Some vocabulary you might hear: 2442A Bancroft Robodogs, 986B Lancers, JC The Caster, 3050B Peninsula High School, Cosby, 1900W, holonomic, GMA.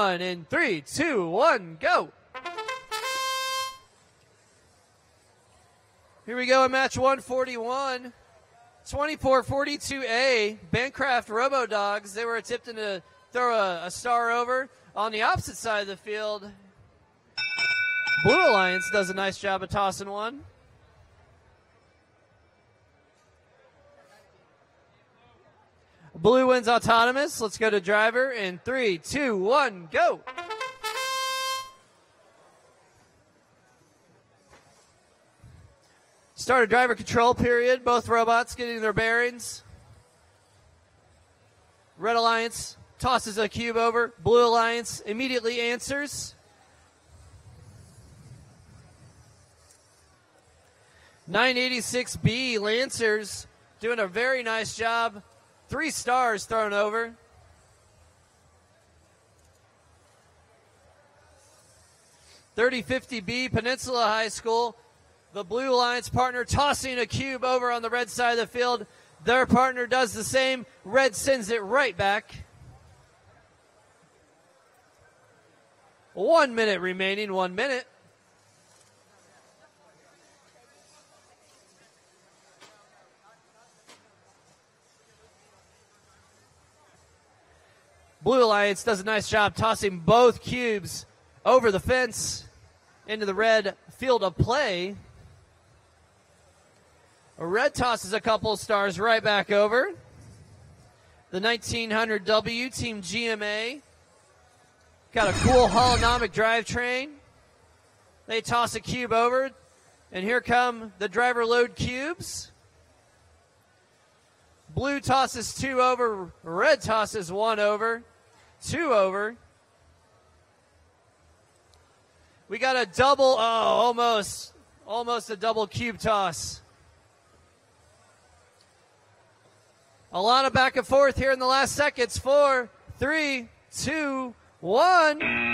In 3, 2, 1, go. Here we go in match 141. 2442A Bancroft Robodogs. They were attempting to throw a star over. On the opposite side of the field, Blue Alliance does a nice job of tossing one. Blue wins autonomous. Let's go to driver in 3, 2, 1, go. Start a driver control period. Both robots getting their bearings. Red Alliance tosses a cube over. Blue Alliance immediately answers. 986B Lancers doing a very nice job. 3 stars thrown over. .3050B Peninsula High School. The Blue Alliance partner tossing a cube over on the red side of the field. Their partner does the same. Red sends it right back. 1 minute remaining, 1 minute. Blue Alliance does a nice job tossing both cubes over the fence into the red field of play. Red tosses a couple of stars right back over. The 1900W Team GMA got a cool holonomic drivetrain. They toss a cube over, and here come the driver load cubes. Blue tosses 2 over, red tosses 1 over. 2 over. We got a double, almost a double cube toss. A lot of back and forth here in the last seconds. 4, 3, 2, 1.